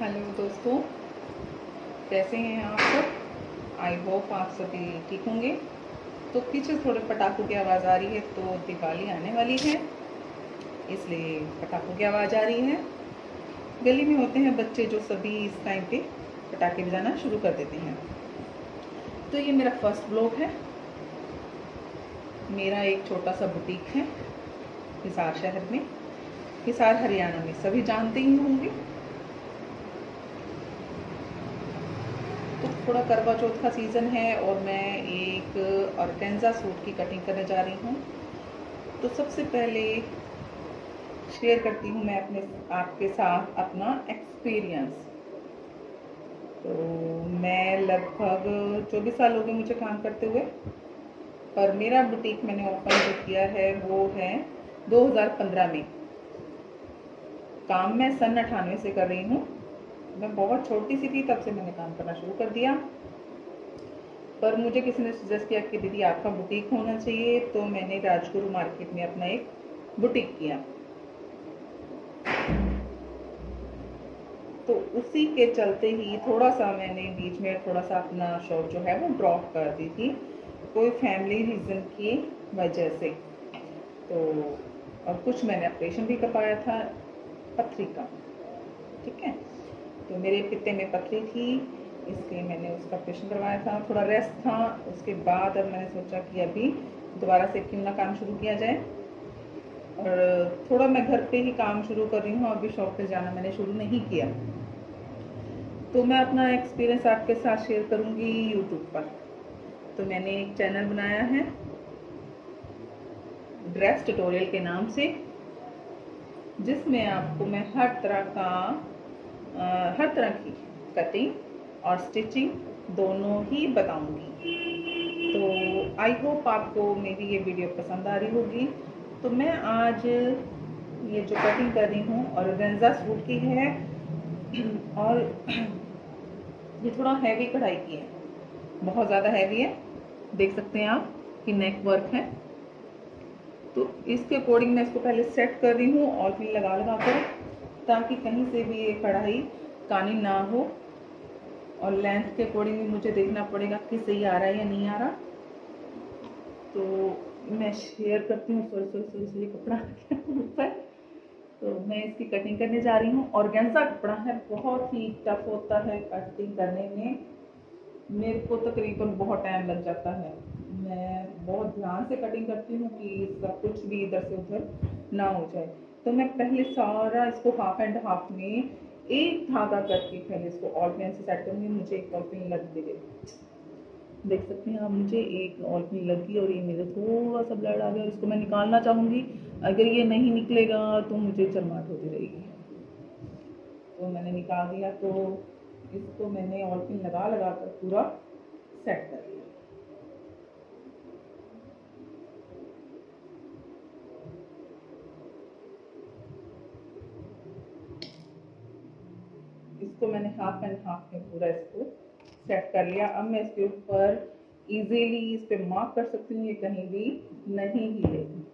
Hello दोस्तों, कैसे हैं आप सब। आई होप आप सभी ठीक होंगे। तो पीछे थोड़े पटाखों की आवाज़ आ रही है, तो दिवाली आने वाली है इसलिए पटाखों की आवाज़ आ रही है। गली में होते हैं बच्चे जो सभी इस टाइम पे पटाखे बजाना शुरू कर देते हैं। तो ये मेरा फर्स्ट ब्लॉग है। मेरा एक छोटा सा बुटीक है हिसार शहर में, हिसार हरियाणा में, सभी जानते ही होंगे। तो थोड़ा करवा चौथ का सीज़न है और मैं एक ऑर्गेन्जा सूट की कटिंग करने जा रही हूँ। तो सबसे पहले शेयर करती हूँ मैं अपने आपके साथ अपना एक्सपीरियंस। तो मैं लगभग 24 साल हो गए मुझे काम करते हुए, पर मेरा बुटीक मैंने ओपन जो किया है वो है 2015 में। काम मैं सन 98 से कर रही हूँ। मैं बहुत छोटी सी थी तब से मैंने काम करना शुरू कर दिया, पर मुझे किसी ने सजेस्ट किया कि दीदी आपका बुटीक होना चाहिए। तो मैंने राजगुरु मार्केट में अपना एक बुटीक किया। तो उसी के चलते ही थोड़ा सा मैंने बीच में थोड़ा सा अपना शॉप जो है वो ड्रॉप कर दी थी, कोई फैमिली रीज़न की वजह से। तो और कुछ मैंने ऑपरेशन भी करवाया था पथरी का, ठीक है। तो मेरे पित्ते में पथरी थी इसलिए मैंने उसका ऑपरेशन करवाया था, थोड़ा रेस्ट था। उसके बाद अब मैंने सोचा कि अभी दोबारा से क्यों ना काम शुरू किया जाए, और थोड़ा मैं घर पे ही काम शुरू कर रही हूँ, अभी शॉप पे जाना मैंने शुरू नहीं किया। तो मैं अपना एक्सपीरियंस आपके साथ शेयर करूँगी यूट्यूब पर। तो मैंने एक चैनल बनाया है ड्रेस ट्यूटोरियल के नाम से, जिसमें आपको मैं हर तरह की कटिंग और स्टिचिंग दोनों ही बताऊंगी। तो आई होप आपको मेरी ये वीडियो पसंद आ रही होगी। तो मैं आज ये जो कटिंग कर रही हूँ ऑर्गेन्जा सूट की है, और ये थोड़ा हैवी कढ़ाई की है, बहुत ज़्यादा हैवी है। देख सकते हैं आप कि नेक वर्क है। तो इसके अकॉर्डिंग मैं इसको पहले सेट कर रही हूँ और फिर लगा कर ताकि कहीं से भी ये कढ़ाई कानी ना हो, और लेंथ के अकॉर्डिंग भी मुझे देखना पड़ेगा कि सही आ रहा है या नहीं आ रहा। तो मैं शेयर करती हूँ, सॉरी कपड़ा ऊपर। तो मैं इसकी कटिंग करने जा रही हूँ। ऑर्गेन्जा कपड़ा है, बहुत ही टफ होता है कटिंग करने में। मेरे को तकरीबन बहुत टाइम लग जाता है। मैं बहुत ध्यान से कटिंग करती हूँ कि इसका कुछ भी इधर से उधर ना हो जाए। तो मैं पहले सारा इसको हाफ एंड हाफ में एक धागा करके पहले इसको ऑलपिन से सेट करूँगी। मुझे एक ऑलपिन लग गई, देख सकते हैं आप, मुझे एक ऑलपिन लग गई और ये मेरे थोड़ा सा ब्लड आ गया। इसको मैं निकालना चाहूँगी, अगर ये नहीं निकलेगा तो मुझे चरमाहट होती रहेगी। तो मैंने निकाल दिया। तो इसको मैंने ऑलपिन लगा कर पूरा सेट कर दिया। इसको मैंने हाफ एंड हाफ में पूरा इसको सेट कर लिया। अब मैं इसके ऊपर इजीली इस पर मार्क कर सकती हूँ, ये कहीं भी नहीं हिलेगी।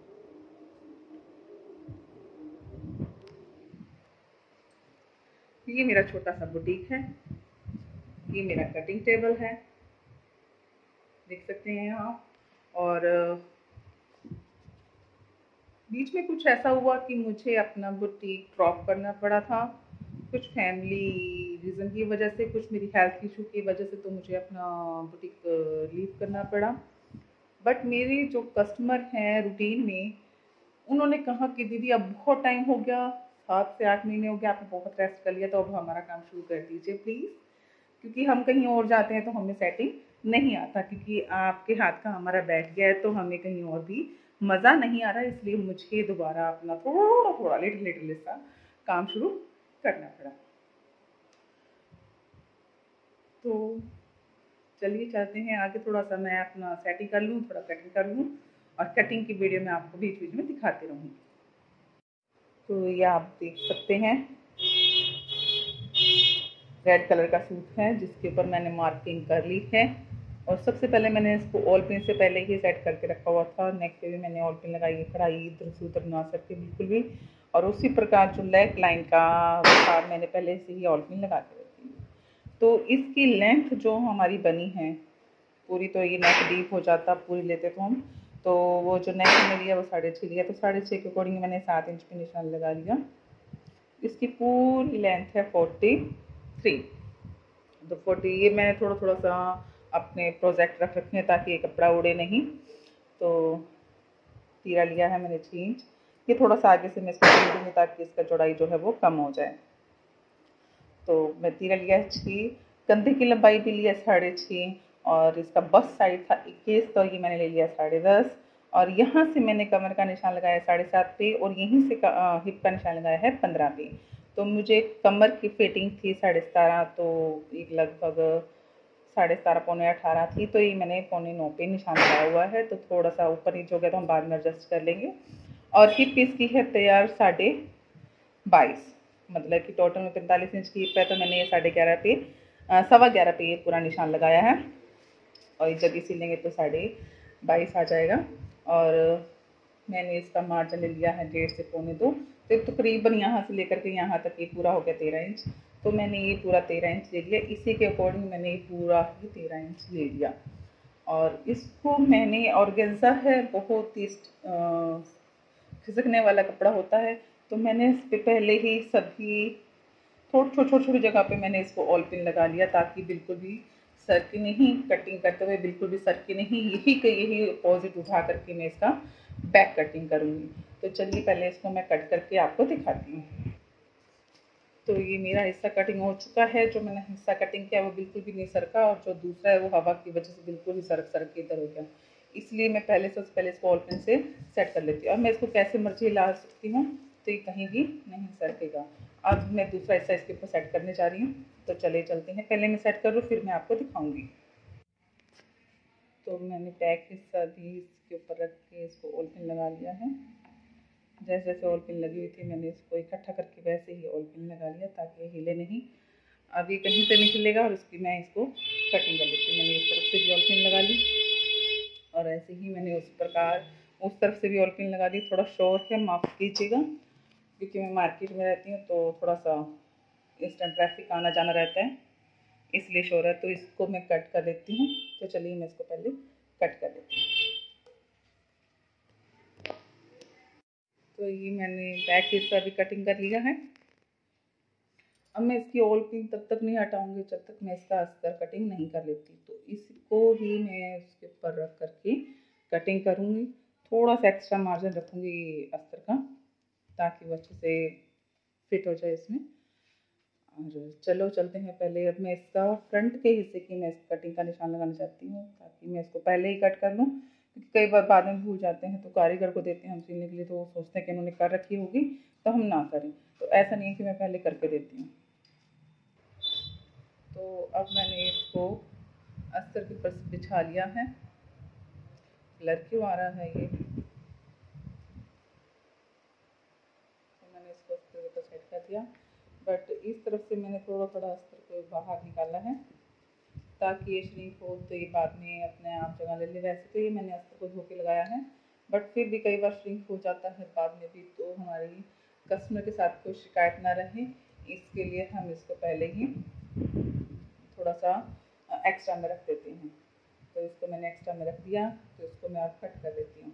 ये मेरा छोटा सा बुटीक है। ये मेरा कटिंग टेबल है, देख सकते हैं आप। और बीच में कुछ ऐसा हुआ कि मुझे अपना बुटीक ड्रॉप करना पड़ा था, कुछ फैमिली रीज़न की वजह से, कुछ मेरी हेल्थ इशू की वजह से। तो मुझे अपना बुटीक लीव करना पड़ा। बट मेरे जो कस्टमर हैं रूटीन में, उन्होंने कहा कि दीदी अब बहुत टाइम हो गया, 7 से 8 महीने हो गया, आपने बहुत रेस्ट कर लिया, तो अब हमारा काम शुरू कर दीजिए प्लीज़, क्योंकि हम कहीं और जाते हैं तो हमें सेटिंग नहीं आता, क्योंकि आपके हाथ का हमारा बैठ गया है तो हमें कहीं और भी मज़ा नहीं आ रहा। इसलिए मुझे दोबारा अपना थोड़ा लिटिल सा काम शुरू करना पड़ा। तो चलिए चलते हैं आगे। थोड़ा सा मैं अपना सेटिंग कर लूँ, थोड़ा कटिंग कर लूँ, और कटिंग की वीडियो में आपको बीच बीच में दिखाती रहूँगी। तो ये आप देख सकते हैं रेड कलर का सूट है, जिसके ऊपर मैंने मार्किंग कर ली है। और सबसे पहले मैंने इसको ऑल पिन से पहले ही सेट करके रखा हुआ था। नेक पे भी मैंने ऑल पिन लगाई है, कढ़ाई इधर से उधर ना सके बिल्कुल भी। और उसी प्रकार जो लेग लाइन का मैंने पहले से ही ऑलपिन लगा के रखी है। तो इसकी लेंथ जो हमारी बनी है पूरी, तो ये नेक डीप हो जाता पूरी लेते तो हम, तो वो जो नेक में लिया वो 6.5 लिया, तो 6.5 के अकॉर्डिंग मैंने 7 इंच पे निशान लगा लिया। इसकी पूरी लेंथ है 43। तो 40 ये मैंने थोड़ा थोड़ा सा अपने प्रोजेक्ट रख रखे हैं ताकि ये कपड़ा उड़े नहीं। तो तीरा लिया है मैंने 6 इंच, ये थोड़ा सा आगे से मैं इसको ले दूँगी ताकि इसका चौड़ाई जो है वो कम हो जाए। तो मैं तीरा लिया है 6, कंधे की लंबाई भी लिया 6.5 और इसका बस साइड था 21, तो ये मैंने ले लिया 10.5 और यहाँ से मैंने कमर का निशान लगाया 7.5 पे और यहीं से हिप का निशान लगाया है 15 पे। तो मुझे कमर की फिटिंग थी 17.5, तो एक लगभग 17.5 पौने 18 थी, तो ये मैंने पौने 9 पे निशान लगाया हुआ है। तो थोड़ा सा ऊपर नीचे हो गया तो हम बाद में एडजस्ट कर लेंगे। और हिप इसकी है तैयार 22.5, मतलब कि टोटल में 45 इंच की हिप है, तो मैंने ये 11.5 पे 11.25 पे ये पूरा निशान लगाया है और जब इसी लेंगे तो 22.5 आ जाएगा। और मैंने इसका मार्जिन ले लिया है 1.5 से 2.25, तो तकरीबन यहाँ से लेकर के यहाँ तक ये पूरा हो गया 13 इंच। तो मैंने ये पूरा 13 इंच ले लिया, इसी के अकॉर्डिंग मैंने ये पूरा ही 13 इंच ले लिया। और इसको मैंने ऑर्गेन्जा है, बहुत ही खिसकने वाला कपड़ा होता है, तो मैंने इस पर पहले ही सभी छोटी जगह पे मैंने इसको ऑलपिन लगा लिया ताकि बिल्कुल भी सर की नहीं, कटिंग करते हुए बिल्कुल भी सर की नहीं, यही अपोजिट उठा करके मैं इसका बैक कटिंग करूँगी। तो चलिए पहले इसको मैं कट करके आपको दिखाती हूँ। तो ये मेरा हिस्सा कटिंग हो चुका है, जो मैंने हिस्सा कटिंग किया वो बिल्कुल भी नहीं सरका और जो दूसरा है वो हवा की वजह से बिल्कुल ही सरक के इधर हो गया, इसलिए मैं पहले इसको ऑलपिन से सेट कर लेती हूँ और मैं इसको कैसे मर्जी ला सकती हूँ, तो ये कहीं भी नहीं सरकेगा। अब मैं दूसरा हिस्सा इसके ऊपर सेट करने जा रही हूँ, तो चले चलते हैं, पहले मैं सेट करूँ फिर मैं आपको दिखाऊंगी। तो मैंने बैक हिस्सा भी इसके ऊपर रख के इसको ऑलपिन लगा लिया है। जैसे जैसे ऑलपिन लगी हुई थी मैंने इसको इकट्ठा करके वैसे ही ऑलपिन लगा लिया ताकि हिले नहीं। अब ये कहीं से निकलेगा और उसकी मैं इसको कटिंग कर लेती हूँ। मैंने इस तरफ से भी ऑलपिन लगा ली और ऐसे ही मैंने उस तरफ से भी ऑलपिन लगा ली। थोड़ा शोर है, माफ़ कीजिएगा, क्योंकि मैं मार्केट में रहती हूँ तो थोड़ा सा इस टाइम ट्रैफिक आना जाना रहता है, इसलिए शोर है। तो इसको मैं कट कर लेती हूँ, तो चलिए मैं इसको पहले कट कर लेती हूँ। तो ये मैंने बैक हिस्सा भी कटिंग कर लिया है। अब मैं इसकी ऑलपिन तब तक नहीं हटाऊँगी जब तक मैं इसका अस्तर कटिंग नहीं कर लेती, तो इसको ही मैं उसके ऊपर रख करके कटिंग करूँगी। थोड़ा सा एक्स्ट्रा मार्जिन रखूँगी अस्तर का ताकि वो अच्छे से फिट हो जाए इसमें। और चलो चलते हैं पहले, अब मैं इसका फ्रंट के हिस्से की मैं कटिंग का निशान लगाना चाहती हूँ ताकि मैं इसको पहले ही कट कर लूँ, क्योंकि कई बार बाद में भूल जाते हैं तो कारीगर को देते हैं हम सीने के लिए, तो वो सोचते हैं कि उन्होंने कर रखी होगी तो हम ना करें। तो ऐसा नहीं है कि मैं पहले करके देती हूँ। तो अब मैंने इसको अस्तर के ऊपर बिछा लिया है। ब्लर क्यों आ रहा है ये? बट इस तरफ से मैंने थोड़ा अस्तर को बाहर निकाला है ताकि ये शरीफ हो, तो ये बाद में अपने आप जगह ले ले। वैसे तो ये मैंने अस्तर को धो के लगाया है बट फिर भी कई बार श्रिंक हो जाता है बाद में भी, तो हमारी कस्टमर के साथ कोई शिकायत ना रहे इसके लिए हम इसको पहले ही थोड़ा सा एक्स्ट्रा में रख देते हैं। तो इसको मैंने एक्स्ट्रा में रख दिया, तो इसको मैं अब कट कर देती हूँ।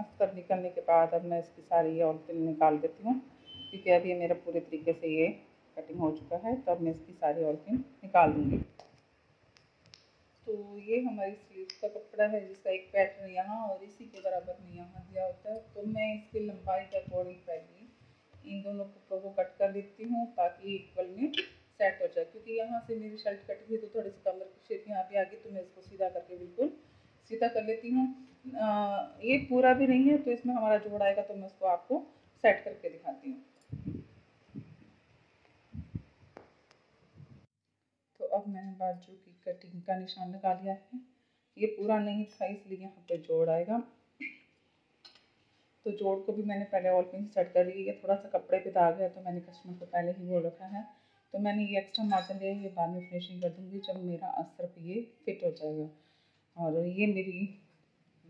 अस्तर निकलने के बाद अब मैं इसकी सारी ये ऑलपिन निकाल देती हूँ, क्योंकि अब ये मेरा पूरे तरीके से ये कटिंग हो चुका है। तो अब मैं इसकी सारी ऑलपिन निकाल दूँगी। तो ये हमारी स्लीव का कपड़ा है जिसका एक पैटर्न यहाँ और इसी के बराबर में यहाँ दिया होता है। तो मैं इसकी लंबाई के अकॉर्डिंग पहले इन दोनों कपड़ों को कट कर देती हूँ ताकि इक्वल में सेट हो जाए, क्योंकि यहाँ से मेरी शर्ट कट गई तो थोड़ी सी कमर की शेप यहाँ पे आ गई, तो मैं इसको सीधा करके बिल्कुल सीधा कर लेती हूँ। ये पूरा भी नहीं है तो इसमें हमारा जोड़ आएगा, तो मैं उसको आपको सेट करके दिखाती हूँ। तो अब मैंने बाजू की कटिंग का निशान लगा लिया है। ये पूरा नहीं था इसलिए यहाँ पे जोड़ आएगा, तो जोड़ को भी मैंने पहले ऑलपिन से सेट कर लिया। ये थोड़ा सा कपड़े पे दाग है तो मैंने कस्टमर को पहले ही बोल रखा है तो मैंने ये एक्स्ट्रा मार्जिन लिया, ये बाद में फिनिशिंग कर दूँगी जब मेरा अस्तर पे ये फिट हो जाएगा। और ये मेरी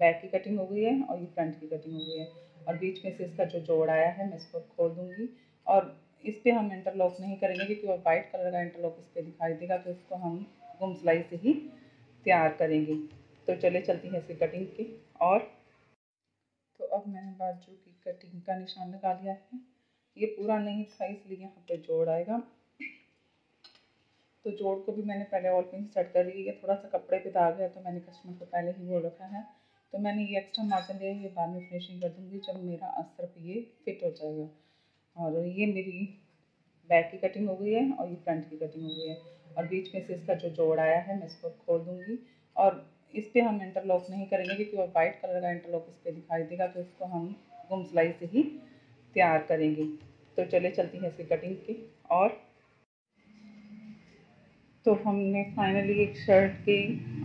बैक की कटिंग हो गई है और ये फ्रंट की कटिंग हो गई है। और बीच में से इसका जो जोड़ आया है मैं इसको खोल दूँगी। और इस पर हम इंटरलॉक नहीं करेंगे क्योंकि वो वाइट कलर का इंटरलॉक इस पर दिखाई देगा, तो इसको हम गुम सिलाई से ही तैयार करेंगे। तो चले चलती हैं इसकी कटिंग की। और तो अब मैंने बाजू की कटिंग का निशान लगा लिया है। ये पूरा नहीं था इसलिए यहाँ पे जोड़ आएगा, तो जोड़ को भी मैंने पहले ऑल पिन सेट कर लिया। ये थोड़ा सा कपड़े पे दाग है तो मैंने कस्टमर को पहले ही बोल रखा है। तो मैंने ये एक्स्ट्रा मार्जिन लिया, ये बाद में फिनिशिंग कर दूँगी जब मेरा अस्तर पे ये फिट हो जाएगा। और ये मेरी बैक की कटिंग हो गई है और ये फ्रंट की कटिंग हो गई है। और बीच में से इसका जो जोड़ आया है मैं इसको खोल दूँगी। और इस पर हम इंटरलॉक नहीं करेंगे क्योंकि वो वाइट कलर का इंटरलॉक इस पर दिखाई देगा, तो इसको हम गुम सिलाई से ही तैयार करेंगे। तो चले चलती हैं इसकी कटिंग की। और तो हमने फाइनली एक शर्ट की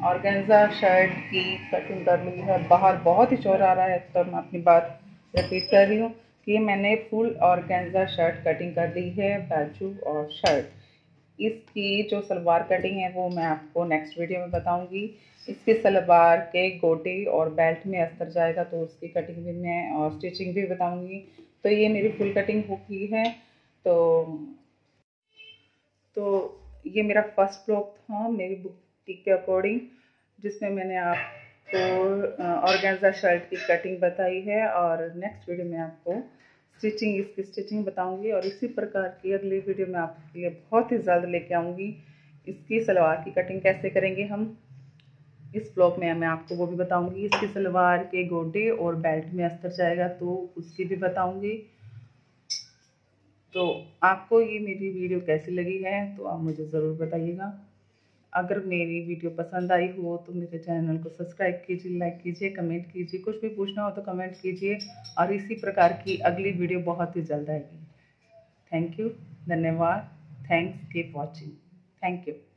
ऑर्गेन्जा शर्ट की कटिंग कर ली है। बाहर बहुत ही शोर आ रहा है तो मैं अपनी बात रिपीट कर रही हूँ कि मैंने फुल ऑर्गेन्जा शर्ट कटिंग कर ली है, बाजू और शर्ट। इसकी जो सलवार कटिंग है वो मैं आपको नेक्स्ट वीडियो में बताऊंगी। इसके सलवार के गोटे और बेल्ट में अस्तर जाएगा तो उसकी कटिंग भी मैं और स्टिचिंग भी बताऊंगी। तो ये मेरी फुल कटिंग हो गई है। तो ये मेरा फर्स्ट ब्लॉग था मेरी बुटीक के अकॉर्डिंग, जिसमें मैंने आपको ऑर्गेन्जा शर्ट की कटिंग बताई है। और नेक्स्ट वीडियो में आपको स्टिचिंग, इसकी स्टिचिंग बताऊंगी। और इसी प्रकार की अगली वीडियो में आपके लिए बहुत ही जल्द लेके आऊँगी। इसकी सलवार की कटिंग कैसे करेंगे हम, इस ब्लॉग में मैं आपको वो भी बताऊंगी। इसकी सलवार के गोटे और बेल्ट में अस्तर जाएगा तो उसकी भी बताऊंगी। तो आपको ये मेरी वीडियो कैसी लगी है तो आप मुझे ज़रूर बताइएगा। अगर मेरी वीडियो पसंद आई हो तो मेरे चैनल को सब्सक्राइब कीजिए, लाइक कीजिए, कमेंट कीजिए। कुछ भी पूछना हो तो कमेंट कीजिए। और इसी प्रकार की अगली वीडियो बहुत ही जल्द आएगी। थैंक यू, धन्यवाद। Thanks, keep watching. Thank you.